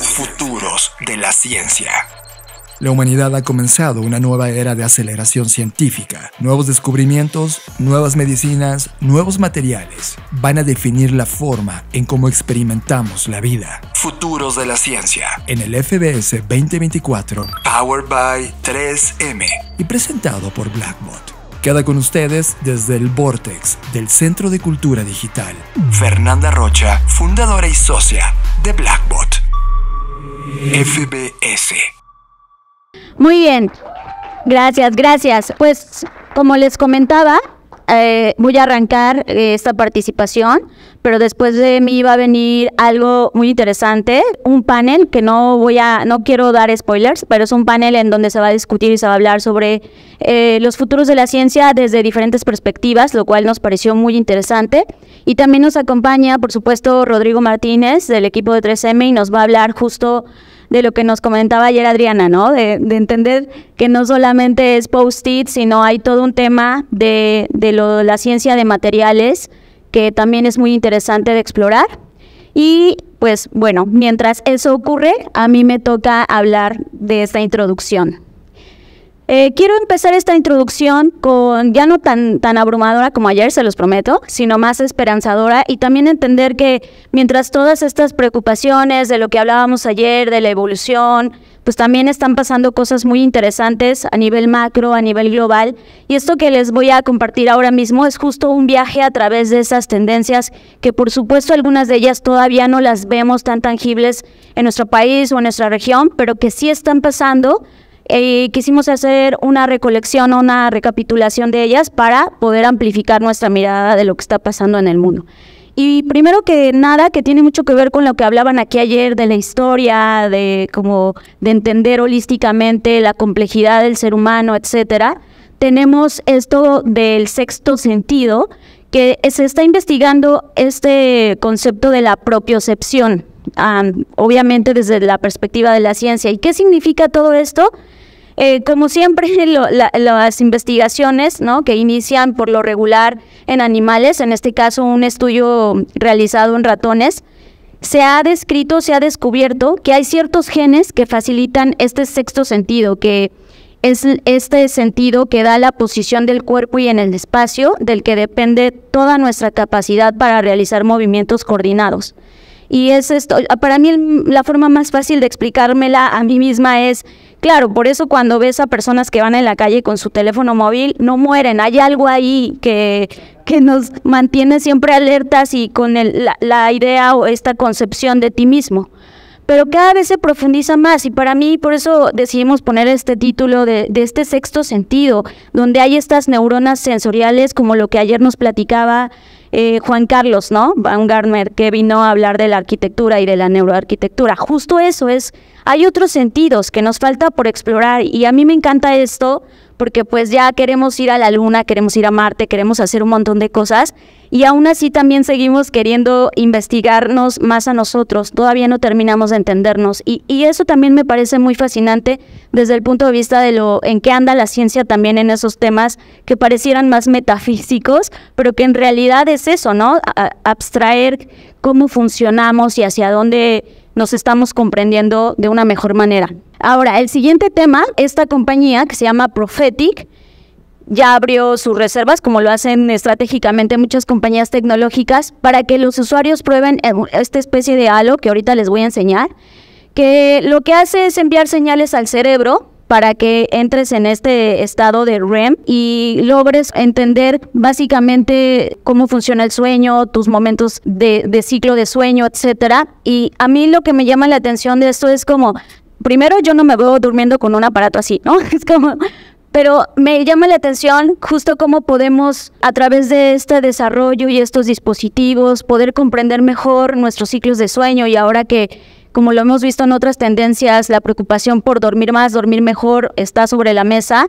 Futuros de la ciencia. La humanidad ha comenzado una nueva era de aceleración científica. Nuevos descubrimientos, nuevas medicinas, nuevos materiales van a definir la forma en cómo experimentamos la vida. Futuros de la ciencia. En el FBS 2024, Powered by 3M y presentado por Blackbot. Queda con ustedes desde el Vortex del Centro de Cultura Digital, Fernanda Rocha, fundadora y socia de Blackbot. FBS. Muy bien, gracias. Pues como les comentaba, voy a arrancar esta participación, pero después de mí va a venir algo muy interesante, un panel que no quiero dar spoilers, pero es un panel en donde se va a discutir y se va a hablar sobre los futuros de la ciencia desde diferentes perspectivas, lo cual nos pareció muy interesante. Y también nos acompaña, por supuesto, Rodrigo Martínez del equipo de 3M y nos va a hablar justo de lo que nos comentaba ayer Adriana, ¿no? De entender que no solamente es post-it, sino hay todo un tema de la ciencia de materiales que también es muy interesante de explorar. Y pues bueno, mientras eso ocurre, a mí me toca hablar de esta introducción. Quiero empezar esta introducción con, ya no tan abrumadora como ayer, se los prometo, sino más esperanzadora, y también entender que mientras todas estas preocupaciones de lo que hablábamos ayer, de la evolución, pues también están pasando cosas muy interesantes a nivel macro, a nivel global, y esto que les voy a compartir ahora mismo es justo un viaje a través de esas tendencias que por supuesto algunas de ellas todavía no las vemos tan tangibles en nuestro país o en nuestra región, pero que sí están pasando. Quisimos hacer una recolección o una recapitulación de ellas para poder amplificar nuestra mirada de lo que está pasando en el mundo. Y primero que nada, que tiene mucho que ver con lo que hablaban aquí ayer de la historia, de entender holísticamente la complejidad del ser humano, etcétera, tenemos esto del sexto sentido, que se está investigando este concepto de la propiocepción, obviamente desde la perspectiva de la ciencia. ¿Y qué significa todo esto? Como siempre, las investigaciones, ¿no?, que inician por lo regular en animales, en este caso un estudio realizado en ratones, se ha descubierto que hay ciertos genes que facilitan este sexto sentido, que es este sentido que da la posición del cuerpo y en el espacio, del que depende toda nuestra capacidad para realizar movimientos coordinados. Y es esto, para mí la forma más fácil de explicármela a mí misma es, claro, por eso cuando ves a personas que van en la calle con su teléfono móvil, no mueren, hay algo ahí que nos mantiene siempre alertas y con la idea o esta concepción de ti mismo. Pero cada vez se profundiza más y para mí por eso decidimos poner este título de este sexto sentido, donde hay estas neuronas sensoriales como lo que ayer nos platicaba Juan Carlos, ¿no?, Baumgartner, que vino a hablar de la arquitectura y de la neuroarquitectura. Justo eso es, hay otros sentidos que nos falta por explorar y a mí me encanta esto porque pues ya queremos ir a la Luna, queremos ir a Marte, queremos hacer un montón de cosas y aún así también seguimos queriendo investigarnos más a nosotros, todavía no terminamos de entendernos y eso también me parece muy fascinante desde el punto de vista de lo en qué anda la ciencia también en esos temas que parecieran más metafísicos, pero que en realidad es eso, ¿no?, abstraer cómo funcionamos y hacia dónde nos estamos comprendiendo de una mejor manera. Ahora, el siguiente tema, esta compañía que se llama Prophetic, ya abrió sus reservas, como lo hacen estratégicamente muchas compañías tecnológicas, para que los usuarios prueben esta especie de halo que ahorita les voy a enseñar, que lo que hace es enviar señales al cerebro para que entres en este estado de REM y logres entender básicamente cómo funciona el sueño, tus momentos de ciclo de sueño, etcétera. Y a mí lo que me llama la atención de esto es como, primero yo no me veo durmiendo con un aparato así, ¿no? Es como, pero me llama la atención justo cómo podemos a través de este desarrollo y estos dispositivos poder comprender mejor nuestros ciclos de sueño y ahora que, como lo hemos visto en otras tendencias, la preocupación por dormir más, dormir mejor está sobre la mesa.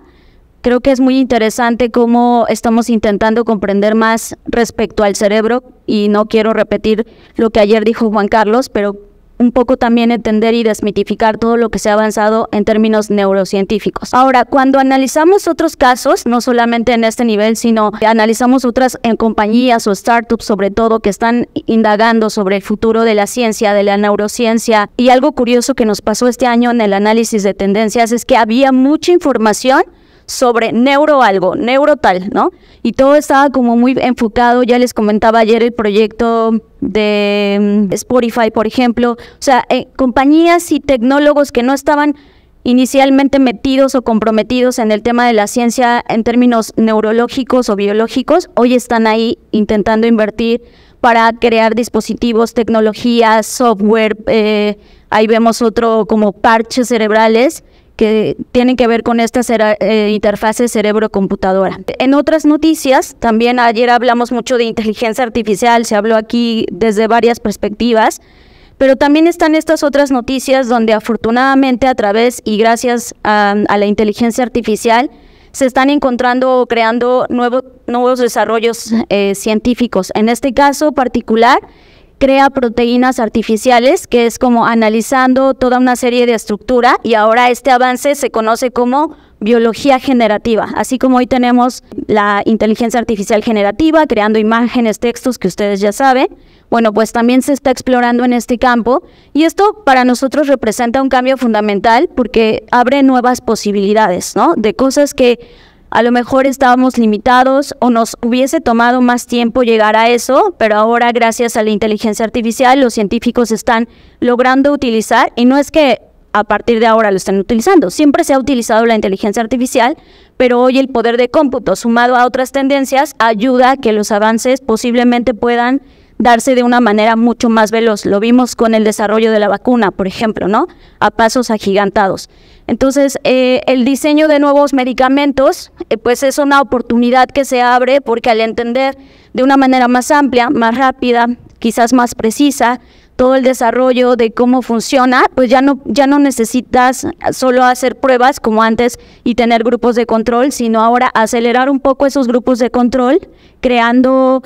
Creo que es muy interesante cómo estamos intentando comprender más respecto al cerebro y no quiero repetir lo que ayer dijo Juan Carlos, pero un poco también entender y desmitificar todo lo que se ha avanzado en términos neurocientíficos. Ahora, cuando analizamos otros casos, no solamente en este nivel, sino que analizamos otras en compañías o startups, sobre todo, que están indagando sobre el futuro de la ciencia, de la neurociencia, y algo curioso que nos pasó este año en el análisis de tendencias es que había mucha información sobre neuro algo, neuro tal, ¿no? Y todo estaba como muy enfocado, ya les comentaba ayer el proyecto de Spotify, por ejemplo, o sea, compañías y tecnólogos que no estaban inicialmente metidos o comprometidos en el tema de la ciencia en términos neurológicos o biológicos, hoy están ahí intentando invertir para crear dispositivos, tecnologías, software, ahí vemos otro como parches cerebrales, que tienen que ver con estas interfaces cerebro-computadora. En otras noticias, también ayer hablamos mucho de inteligencia artificial, se habló aquí desde varias perspectivas, pero también están estas otras noticias donde afortunadamente a través y gracias a la inteligencia artificial se están encontrando o creando nuevos desarrollos científicos. En este caso particular, crea proteínas artificiales, que es como analizando toda una serie de estructura, y ahora este avance se conoce como biología generativa. Así como hoy tenemos la inteligencia artificial generativa, creando imágenes, textos que ustedes ya saben, bueno, pues también se está explorando en este campo, y esto para nosotros representa un cambio fundamental porque abre nuevas posibilidades, ¿no? De cosas que a lo mejor estábamos limitados o nos hubiese tomado más tiempo llegar a eso, pero ahora gracias a la inteligencia artificial los científicos están logrando utilizar, y no es que a partir de ahora lo estén utilizando, siempre se ha utilizado la inteligencia artificial, pero hoy el poder de cómputo sumado a otras tendencias ayuda a que los avances posiblemente puedan darse de una manera mucho más veloz. Lo vimos con el desarrollo de la vacuna, por ejemplo, ¿no? A pasos agigantados. Entonces, el diseño de nuevos medicamentos, pues es una oportunidad que se abre porque al entender de una manera más amplia, más rápida, quizás más precisa, todo el desarrollo de cómo funciona, pues ya no necesitas solo hacer pruebas como antes y tener grupos de control, sino ahora acelerar un poco esos grupos de control, creando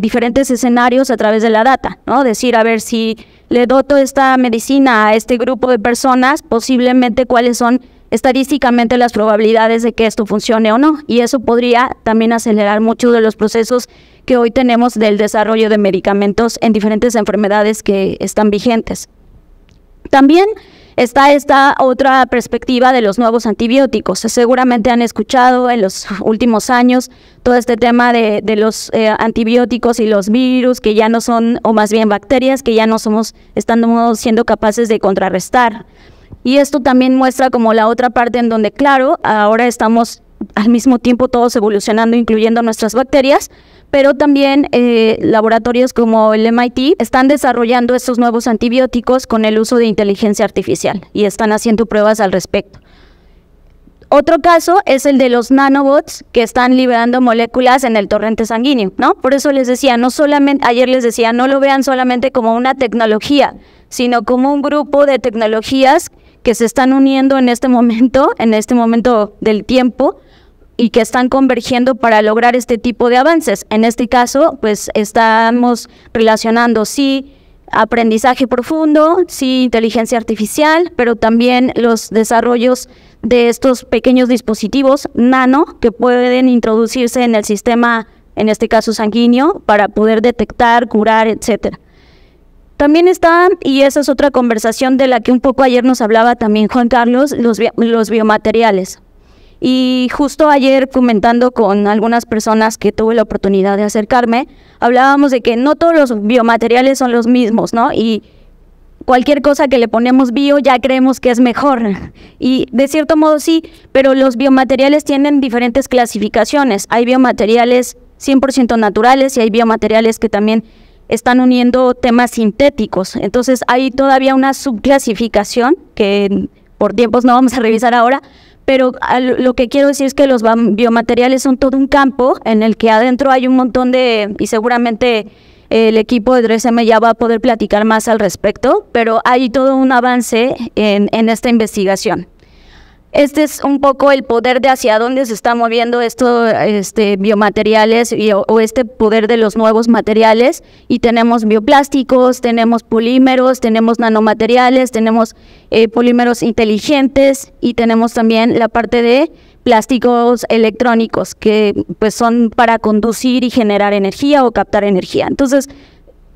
diferentes escenarios a través de la data, ¿no? Decir, a ver, si le doto esta medicina a este grupo de personas, posiblemente cuáles son estadísticamente las probabilidades de que esto funcione o no, y eso podría también acelerar mucho de los procesos que hoy tenemos del desarrollo de medicamentos en diferentes enfermedades que están vigentes. También está esta otra perspectiva de los nuevos antibióticos. Seguramente han escuchado en los últimos años todo este tema de los antibióticos y los virus que ya no son, o más bien bacterias, que ya no estamos siendo capaces de contrarrestar. Y esto también muestra como la otra parte en donde, claro, ahora estamos al mismo tiempo todos evolucionando, incluyendo nuestras bacterias, pero también laboratorios como el MIT están desarrollando estos nuevos antibióticos con el uso de inteligencia artificial y están haciendo pruebas al respecto. Otro caso es el de los nanobots que están liberando moléculas en el torrente sanguíneo, ¿no? Por eso les decía, no solamente, ayer les decía, no lo vean solamente como una tecnología, sino como un grupo de tecnologías que se están uniendo en este momento del tiempo, y que están convergiendo para lograr este tipo de avances. En este caso, pues estamos relacionando sí aprendizaje profundo, sí inteligencia artificial, pero también los desarrollos de estos pequeños dispositivos nano que pueden introducirse en el sistema, en este caso sanguíneo, para poder detectar, curar, etcétera. También está, y esa es otra conversación de la que un poco ayer nos hablaba también Juan Carlos, los biomateriales. Y justo ayer comentando con algunas personas que tuve la oportunidad de acercarme, hablábamos de que no todos los biomateriales son los mismos, ¿no? Y cualquier cosa que le ponemos bio ya creemos que es mejor. Y de cierto modo sí, pero los biomateriales tienen diferentes clasificaciones. Hay biomateriales 100% naturales y hay biomateriales que también están uniendo temas sintéticos. Entonces hay todavía una subclasificación que por tiempos no vamos a revisar ahora, pero lo que quiero decir es que los biomateriales son todo un campo en el que adentro hay un montón de, y seguramente el equipo de 3M ya va a poder platicar más al respecto, pero hay todo un avance en esta investigación. Este es un poco el poder de hacia dónde se está moviendo estos biomateriales o este poder de los nuevos materiales. Y tenemos bioplásticos, tenemos polímeros, tenemos nanomateriales, tenemos polímeros inteligentes y tenemos también la parte de plásticos electrónicos que pues son para conducir y generar energía o captar energía. Entonces,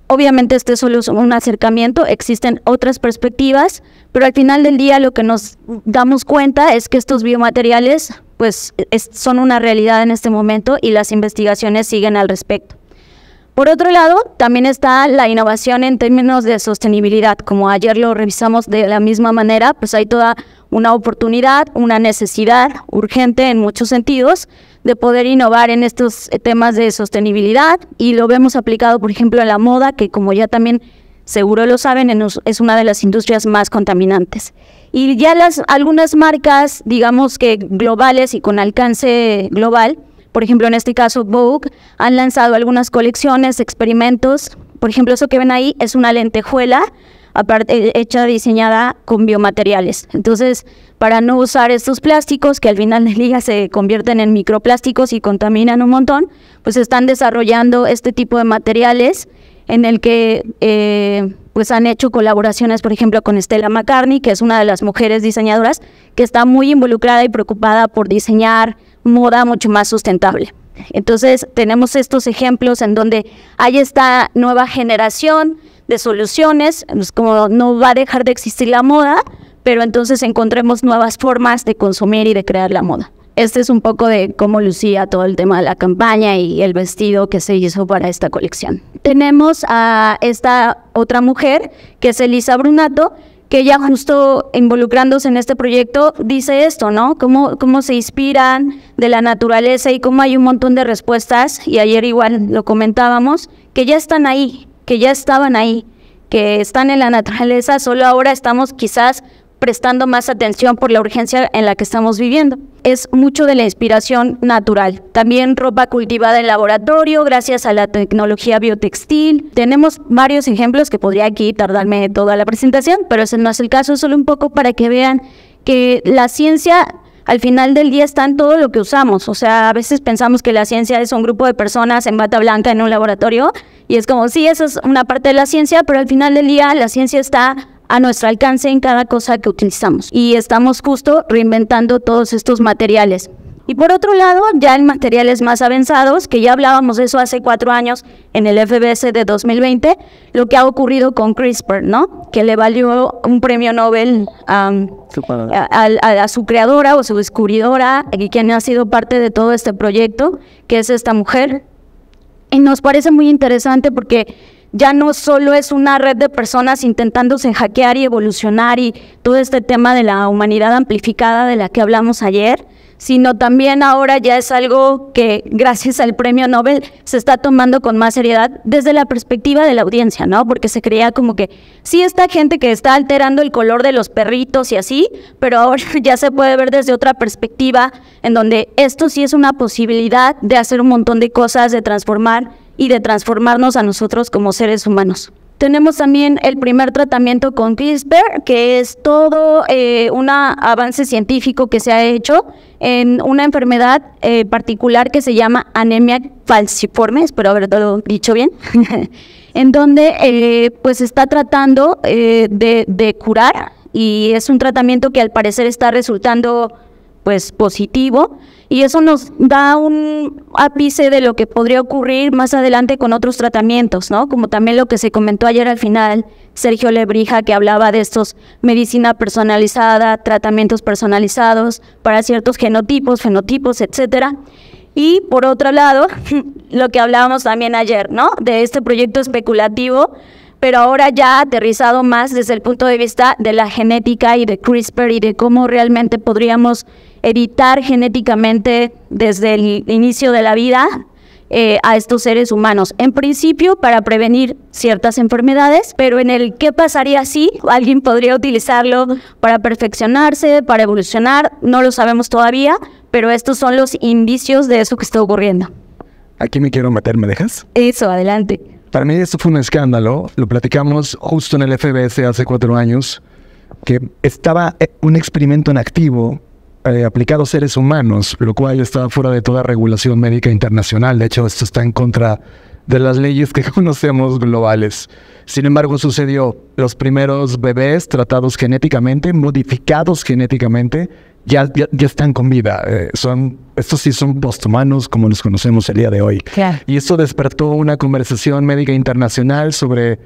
obviamente este solo es un acercamiento, existen otras perspectivas, pero al final del día lo que nos damos cuenta es que estos biomateriales pues son una realidad en este momento y las investigaciones siguen al respecto. Por otro lado, también está la innovación en términos de sostenibilidad, como ayer lo revisamos de la misma manera, pues hay toda una oportunidad, una necesidad urgente en muchos sentidos de poder innovar en estos temas de sostenibilidad y lo vemos aplicado, por ejemplo, en la moda, que como ya también seguro lo saben, es una de las industrias más contaminantes. Y ya algunas marcas, digamos que globales y con alcance global, por ejemplo, en este caso Vogue, han lanzado algunas colecciones, experimentos. Por ejemplo, eso que ven ahí es una lentejuela diseñada con biomateriales. Entonces, para no usar estos plásticos que al final del día se convierten en microplásticos y contaminan un montón, pues están desarrollando este tipo de materiales en el que pues han hecho colaboraciones, por ejemplo, con Stella McCartney, que es una de las mujeres diseñadoras que está muy involucrada y preocupada por diseñar moda mucho más sustentable. Entonces, tenemos estos ejemplos en donde hay esta nueva generación de soluciones, pues como no va a dejar de existir la moda, pero entonces encontremos nuevas formas de consumir y de crear la moda. Este es un poco de cómo lucía todo el tema de la campaña y el vestido que se hizo para esta colección. Tenemos a esta otra mujer, que es Elisa Brunato, que ya justo involucrándose en este proyecto dice esto, ¿no? Cómo se inspiran de la naturaleza y cómo hay un montón de respuestas, y ayer igual lo comentábamos, que ya están ahí, que ya estaban ahí, que están en la naturaleza, solo ahora estamos quizás prestando más atención por la urgencia en la que estamos viviendo. Es mucho de la inspiración natural. También ropa cultivada en laboratorio, gracias a la tecnología biotextil. Tenemos varios ejemplos que podría aquí tardarme toda la presentación, pero ese no es el caso, solo un poco para que vean que la ciencia al final del día está en todo lo que usamos. O sea, a veces pensamos que la ciencia es un grupo de personas en bata blanca en un laboratorio y es como, sí, eso es una parte de la ciencia, pero al final del día la ciencia está a nuestro alcance en cada cosa que utilizamos y estamos justo reinventando todos estos materiales. Y por otro lado, ya en materiales más avanzados, que ya hablábamos de eso hace 4 años en el FBS de 2020, lo que ha ocurrido con CRISPR, ¿no? Que le valió un premio Nobel a su creadora o su descubridora, y quien ha sido parte de todo este proyecto, que es esta mujer. Y nos parece muy interesante porque ya no solo es una red de personas intentándose hackear y evolucionar y todo este tema de la humanidad amplificada de la que hablamos ayer, sino también ahora ya es algo que gracias al premio Nobel se está tomando con más seriedad desde la perspectiva de la audiencia, ¿no? Porque se creía como que sí, esta gente que está alterando el color de los perritos y así, pero ahora ya se puede ver desde otra perspectiva en donde esto sí es una posibilidad de hacer un montón de cosas, de transformar y de transformarnos a nosotros como seres humanos. Tenemos también el primer tratamiento con CRISPR, que es todo un avance científico que se ha hecho en una enfermedad particular que se llama anemia falciforme, espero haberlo dicho bien, en donde pues está tratando de curar, y es un tratamiento que al parecer está resultando pues positivo, y eso nos da un ápice de lo que podría ocurrir más adelante con otros tratamientos, ¿no? Como también lo que se comentó ayer al final, Sergio Lebrija, que hablaba de estos medicina personalizada, tratamientos personalizados para ciertos genotipos, fenotipos, etcétera. Y por otro lado, lo que hablábamos también ayer, ¿no? De este proyecto especulativo, pero ahora ya aterrizado más desde el punto de vista de la genética y de CRISPR y de cómo realmente podríamos editar genéticamente desde el inicio de la vida a estos seres humanos. En principio para prevenir ciertas enfermedades, pero en el qué pasaría si alguien podría utilizarlo para perfeccionarse, para evolucionar, no lo sabemos todavía, pero estos son los indicios de eso que está ocurriendo. Aquí me quiero meter, ¿me dejas? Eso, adelante. Para mí esto fue un escándalo, lo platicamos justo en el FBS hace 4 años, que estaba un experimento en activo aplicado a seres humanos, lo cual está fuera de toda regulación médica internacional. De hecho, esto está en contra de las leyes que conocemos globales. Sin embargo, sucedió. Los primeros bebés tratados genéticamente, modificados genéticamente, ya están con vida. Estos sí son posthumanos como los conocemos el día de hoy. Claro. Y esto despertó una conversación médica internacional sobre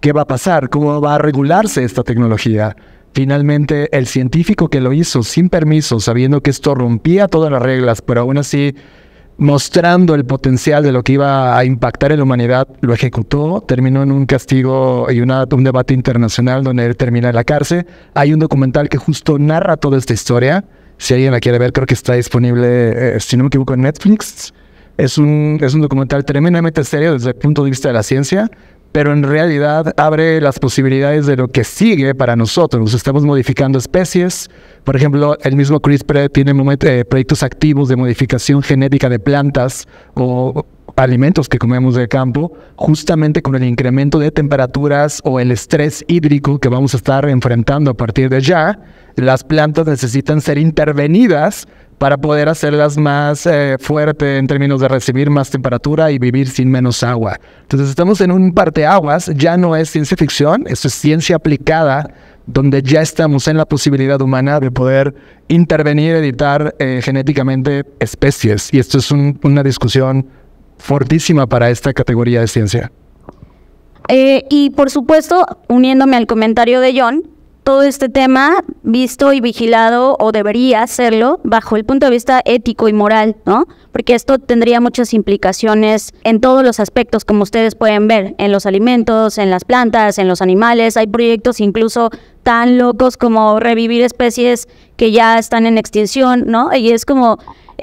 qué va a pasar, cómo va a regularse esta tecnología. Finalmente, el científico que lo hizo sin permiso, sabiendo que esto rompía todas las reglas, pero aún así mostrando el potencial de lo que iba a impactar en la humanidad, lo ejecutó, terminó en un castigo y un debate internacional donde él termina en la cárcel. Hay un documental que justo narra toda esta historia. Si alguien la quiere ver, creo que está disponible, si no me equivoco, en Netflix. Es un documental tremendamente serio desde el punto de vista de la ciencia, pero en realidad abre las posibilidades de lo que sigue para nosotros. Estamos modificando especies. Por ejemplo, el mismo CRISPR tiene proyectos activos de modificación genética de plantas o alimentos que comemos de campo, justamente con el incremento de temperaturas o el estrés hídrico que vamos a estar enfrentando a partir de ya. Las plantas necesitan ser intervenidas para poder hacerlas más fuerte en términos de recibir más temperatura y vivir sin menos agua. Entonces estamos en un parteaguas, ya no es ciencia ficción, esto es ciencia aplicada, donde ya estamos en la posibilidad humana de poder intervenir, editar genéticamente especies. Y esto es una discusión fortísima para esta categoría de ciencia. Y por supuesto, uniéndome al comentario de John, todo este tema visto y vigilado, o debería serlo, bajo el punto de vista ético y moral, ¿no? Porque esto tendría muchas implicaciones en todos los aspectos, como ustedes pueden ver, en los alimentos, en las plantas, en los animales. Hay proyectos incluso tan locos como revivir especies que ya están en extinción, ¿no? Y es como,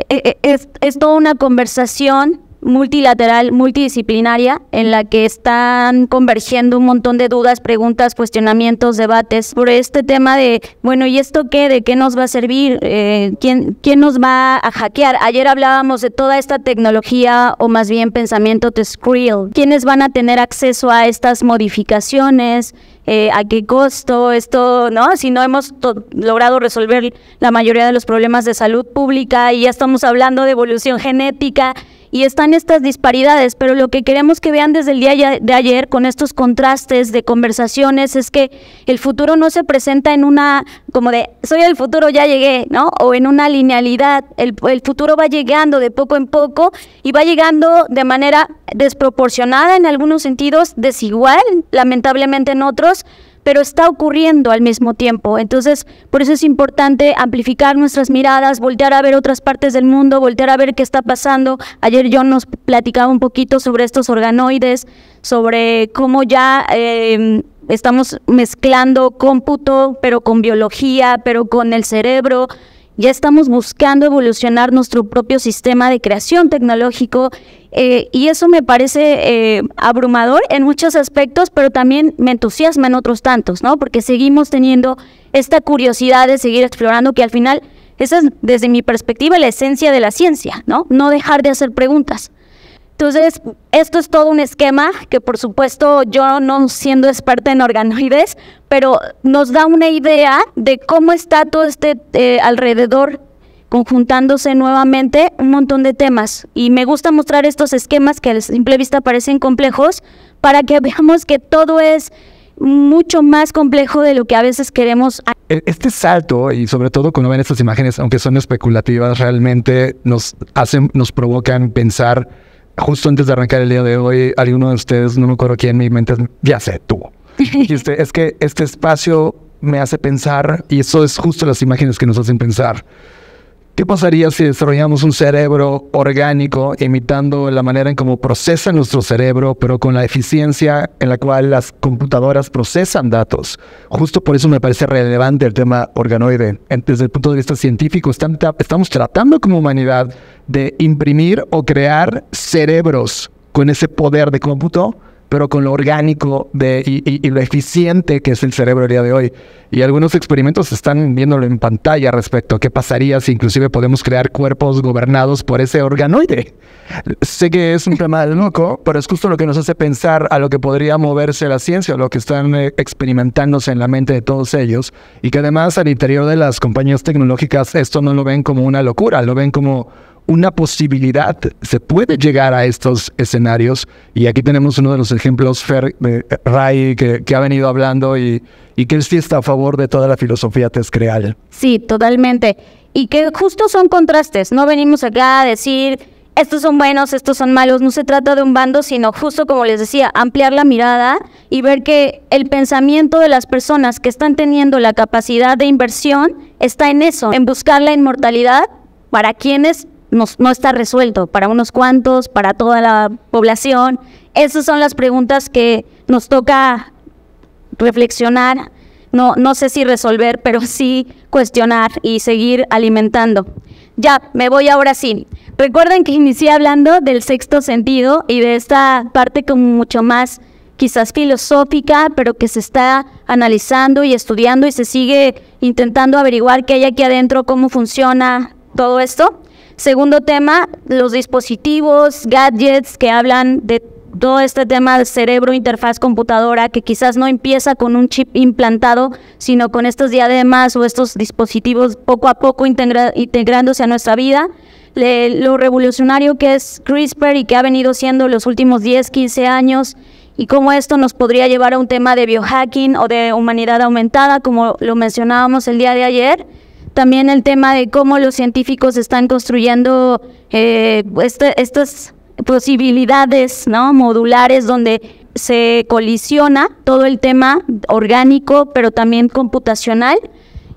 es toda una conversación multilateral, multidisciplinaria, en la que están convergiendo un montón de dudas, preguntas, cuestionamientos, debates, por este tema de, bueno, ¿y esto qué? ¿De qué nos va a servir? ¿Quién nos va a hackear? Ayer hablábamos de toda esta tecnología, o más bien pensamiento de Skrill. ¿Quiénes van a tener acceso a estas modificaciones? ¿A qué costo? Esto, ¿no? Si no hemos logrado resolver la mayoría de los problemas de salud pública y ya estamos hablando de evolución genética. Y están estas disparidades, pero lo que queremos que vean desde el día de ayer, con estos contrastes de conversaciones, es que el futuro no se presenta en una, como de, soy el futuro, ya llegué, ¿no? O en una linealidad. El futuro va llegando de poco en poco y va llegando de manera desproporcionada en algunos sentidos, desigual, lamentablemente en otros, pero está ocurriendo al mismo tiempo. Entonces, por eso es importante amplificar nuestras miradas, voltear a ver otras partes del mundo, voltear a ver qué está pasando. Ayer John nos platicaba un poquito sobre estos organoides, sobre cómo ya estamos mezclando cómputo, pero con biología, pero con el cerebro. Ya estamos buscando evolucionar nuestro propio sistema de creación tecnológico y eso me parece abrumador en muchos aspectos, pero también me entusiasma en otros tantos, ¿no? Porque seguimos teniendo esta curiosidad de seguir explorando, que al final, esa es desde mi perspectiva la esencia de la ciencia, ¿no? No dejar de hacer preguntas. Entonces, esto es todo un esquema que, por supuesto, yo no siendo experta en organoides, pero nos da una idea de cómo está todo este alrededor, conjuntándose nuevamente un montón de temas. Y me gusta mostrar estos esquemas que a simple vista parecen complejos, para que veamos que todo es mucho más complejo de lo que a veces queremos. Este salto, y sobre todo cuando ven estas imágenes, aunque son especulativas, realmente nos provocan pensar. Justo antes de arrancar el día de hoy, alguno de ustedes, no me acuerdo quién, mi mente ya se detuvo. Es que este espacio me hace pensar, y eso es justo las imágenes que nos hacen pensar. ¿Qué pasaría si desarrollamos un cerebro orgánico, imitando la manera en cómo procesa nuestro cerebro, pero con la eficiencia en la cual las computadoras procesan datos? Justo por eso me parece relevante el tema organoide. Desde el punto de vista científico, estamos tratando como humanidad de imprimir o crear cerebros con ese poder de cómputo pero con lo orgánico y lo eficiente que es el cerebro el día de hoy. Y algunos experimentos están viéndolo en pantalla respecto a qué pasaría si inclusive podemos crear cuerpos gobernados por ese organoide. Sé que es un tema de loco, pero es justo lo que nos hace pensar a lo que podría moverse la ciencia, lo que están experimentándose en la mente de todos ellos, y que además al interior de las compañías tecnológicas esto no lo ven como una locura, lo ven como una posibilidad. Se puede llegar a estos escenarios, y aquí tenemos uno de los ejemplos, Ray, que ha venido hablando y que él sí está a favor de toda la filosofía tezcreal. Sí, totalmente. Y que justo son contrastes, no venimos acá a decir estos son buenos, estos son malos, no se trata de un bando, sino justo como les decía, ampliar la mirada y ver que el pensamiento de las personas que están teniendo la capacidad de inversión está en eso, en buscar la inmortalidad para quienes no está resuelto, para unos cuantos, para toda la población. Esas son las preguntas que nos toca reflexionar, no sé si resolver, pero sí cuestionar y seguir alimentando. Ya, me voy ahora sí. Recuerden que inicié hablando del sexto sentido y de esta parte como mucho más quizás filosófica, pero que se está analizando y estudiando y se sigue intentando averiguar qué hay aquí adentro, cómo funciona todo esto. Segundo tema, los dispositivos, gadgets que hablan de todo este tema del cerebro, interfaz, computadora, que quizás no empieza con un chip implantado, sino con estos diademas o estos dispositivos poco a poco integrándose a nuestra vida. Lo revolucionario que es CRISPR y que ha venido siendo los últimos 10, 15 años, y cómo esto nos podría llevar a un tema de biohacking o de humanidad aumentada, como lo mencionábamos el día de ayer. También el tema de cómo los científicos están construyendo estas posibilidades, ¿no?, modulares, donde se colisiona todo el tema orgánico, pero también computacional.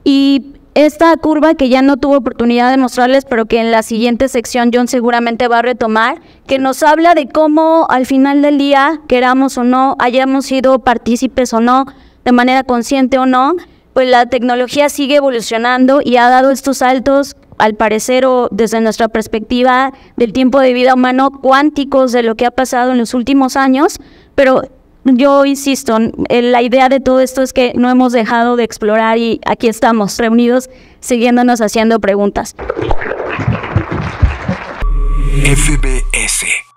Y esta curva que ya no tuve oportunidad de mostrarles, pero que en la siguiente sección John seguramente va a retomar, que nos habla de cómo al final del día, queramos o no, hayamos sido partícipes o no, de manera consciente o no, pues la tecnología sigue evolucionando y ha dado estos saltos, al parecer o desde nuestra perspectiva del tiempo de vida humano, cuánticos de lo que ha pasado en los últimos años, pero yo insisto, la idea de todo esto es que no hemos dejado de explorar y aquí estamos reunidos, siguiéndonos haciendo preguntas. FBS